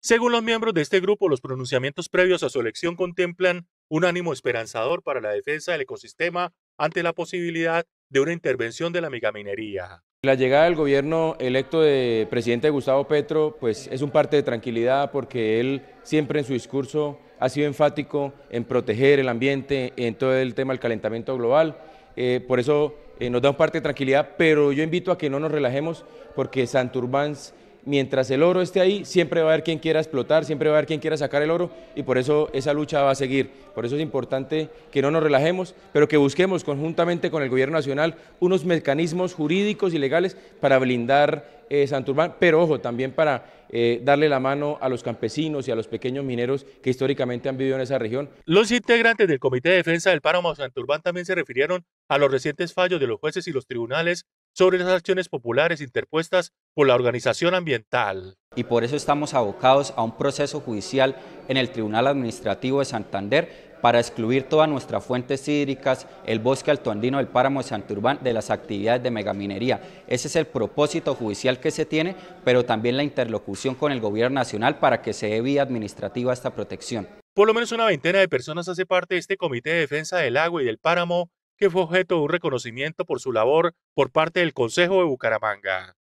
Según los miembros de este grupo, los pronunciamientos previos a su elección contemplan un ánimo esperanzador para la defensa del ecosistema ante la posibilidad de una intervención de la megaminería. La llegada del gobierno electo de presidente Gustavo Petro pues es un parte de tranquilidad, porque él siempre en su discurso ha sido enfático en proteger el ambiente, en todo el tema del calentamiento global. Por eso nos da un parte de tranquilidad, pero yo invito a que no nos relajemos, porque Santurbán, mientras el oro esté ahí, siempre va a haber quien quiera explotar, siempre va a haber quien quiera sacar el oro, y por eso esa lucha va a seguir. Por eso es importante que no nos relajemos, pero que busquemos conjuntamente con el gobierno nacional unos mecanismos jurídicos y legales para blindar Santurbán, pero ojo, también para darle la mano a los campesinos y a los pequeños mineros que históricamente han vivido en esa región. Los integrantes del Comité de Defensa del Páramo de Santurbán también se refirieron a los recientes fallos de los jueces y los tribunales sobre las acciones populares interpuestas por la organización ambiental. Y por eso estamos abocados a un proceso judicial en el Tribunal Administrativo de Santander para excluir todas nuestras fuentes hídricas, el bosque altoandino del Páramo de Santurbán, de las actividades de megaminería. Ese es el propósito judicial que se tiene, pero también la interlocución con el gobierno nacional para que se dé vía administrativa a esta protección. Por lo menos una veintena de personas hace parte de este Comité de Defensa del Agua y del Páramo, que fue objeto de un reconocimiento por su labor por parte del Concejo de Bucaramanga.